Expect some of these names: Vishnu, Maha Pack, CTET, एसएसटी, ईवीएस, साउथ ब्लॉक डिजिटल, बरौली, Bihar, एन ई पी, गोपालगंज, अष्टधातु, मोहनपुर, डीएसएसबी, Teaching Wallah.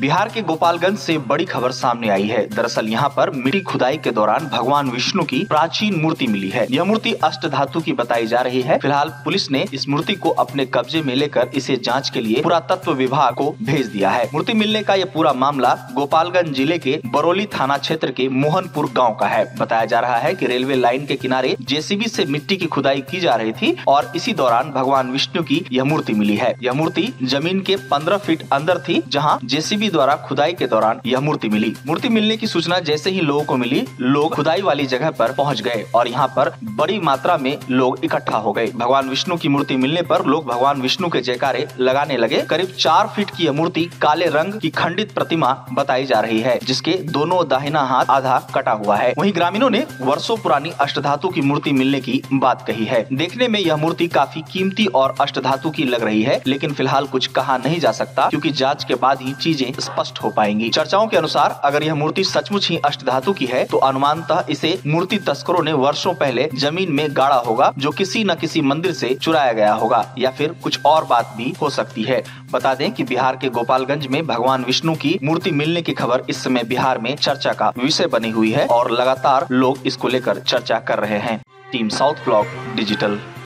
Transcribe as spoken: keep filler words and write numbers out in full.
बिहार के गोपालगंज से बड़ी खबर सामने आई है। दरअसल यहाँ पर मिट्टी खुदाई के दौरान भगवान विष्णु की प्राचीन मूर्ति मिली है। यह मूर्ति अष्टधातु की बताई जा रही है। फिलहाल पुलिस ने इस मूर्ति को अपने कब्जे में लेकर इसे जांच के लिए पुरातत्व विभाग को भेज दिया है। मूर्ति मिलने का यह पूरा मामला गोपालगंज जिले के बरौली थाना क्षेत्र के मोहनपुर गाँव का है। बताया जा रहा है कि रेलवे लाइन के किनारे जेसीबी से मिट्टी की खुदाई की जा रही थी और इसी दौरान भगवान विष्णु की यह मूर्ति मिली है। यह मूर्ति जमीन के पंद्रह फीट अंदर थी, जहाँ जेसीबी द्वारा खुदाई के दौरान यह मूर्ति मिली। मूर्ति मिलने की सूचना जैसे ही लोगों को मिली, लोग खुदाई वाली जगह पर पहुंच गए और यहां पर बड़ी मात्रा में लोग इकट्ठा हो गए। भगवान विष्णु की मूर्ति मिलने पर लोग भगवान विष्णु के जयकारे लगाने लगे। करीब चार फीट की यह मूर्ति काले रंग की खंडित प्रतिमा बताई जा रही है, जिसके दोनों दाहिना हाथ आधा कटा हुआ है। वहीं ग्रामीणों ने वर्षों पुरानी अष्टधातु की मूर्ति मिलने की बात कही है। देखने में यह मूर्ति काफी कीमती और अष्टधातु की लग रही है, लेकिन फिलहाल कुछ कहा नहीं जा सकता क्योंकि जांच के बाद ही चीजें स्पष्ट हो पाएंगी। चर्चाओं के अनुसार अगर यह मूर्ति सचमुच ही अष्टधातु की है तो अनुमानतः इसे मूर्ति तस्करों ने वर्षों पहले जमीन में गाड़ा होगा, जो किसी न किसी मंदिर से चुराया गया होगा या फिर कुछ और बात भी हो सकती है। बता दें कि बिहार के गोपालगंज में भगवान विष्णु की मूर्ति मिलने की खबर इस समय बिहार में चर्चा का विषय बनी हुई है और लगातार लोग इसको लेकर चर्चा कर रहे हैं। Team साउथ ब्लॉक डिजिटल।